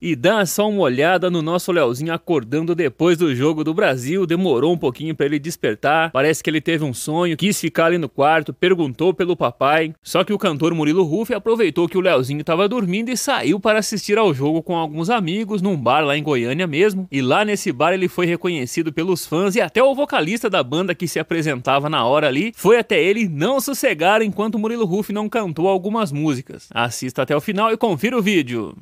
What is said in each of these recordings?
E dá só uma olhada no nosso Leozinho acordando depois do jogo do Brasil. Demorou um pouquinho pra ele despertar. Parece que ele teve um sonho, quis ficar ali no quarto, perguntou pelo papai. Só que o cantor Murilo Huff aproveitou que o Leozinho tava dormindo e saiu para assistir ao jogo com alguns amigos, num bar lá em Goiânia mesmo. E lá nesse bar ele foi reconhecido pelos fãs e até o vocalista da banda que se apresentava na hora ali foi até ele não sossegar enquanto Murilo Huff não cantou algumas músicas. Assista até o final e confira o vídeo.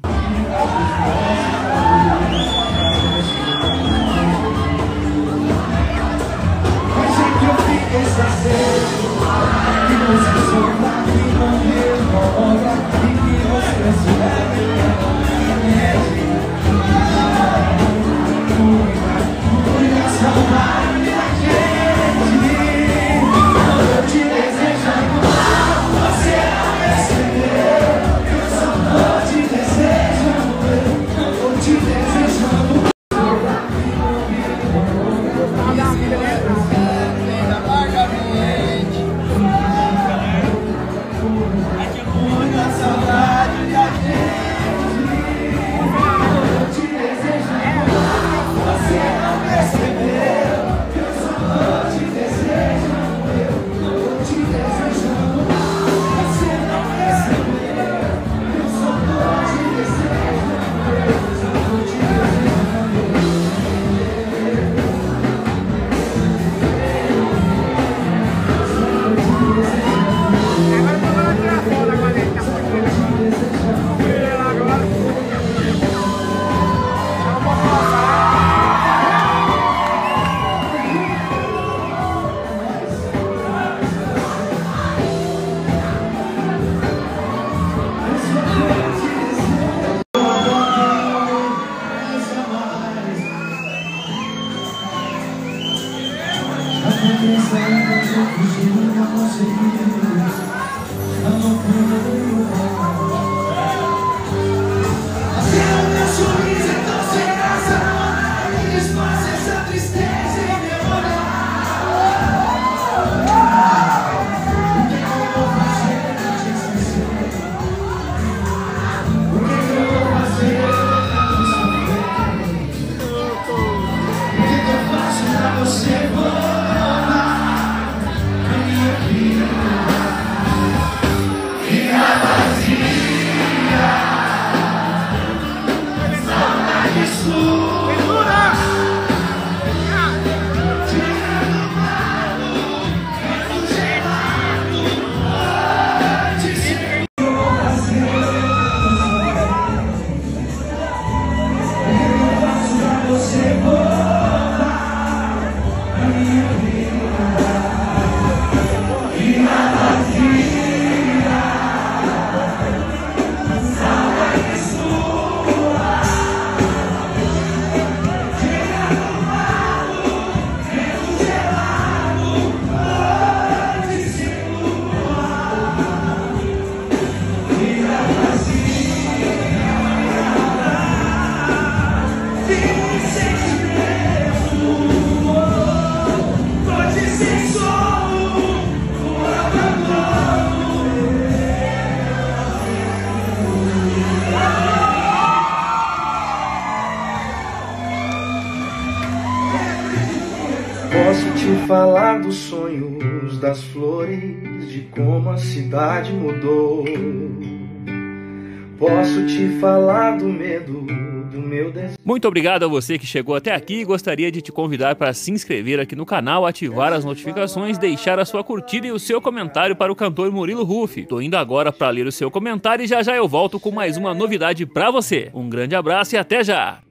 Posso te falar dos sonhos, das flores, de como a cidade mudou. Posso te falar do medo, do meu desejo. Muito obrigado a você que chegou até aqui. Gostaria de te convidar para se inscrever aqui no canal, ativar as notificações, deixar a sua curtida e o seu comentário para o cantor Murilo Huff. Tô indo agora para ler o seu comentário e já já eu volto com mais uma novidade para você. Um grande abraço e até já!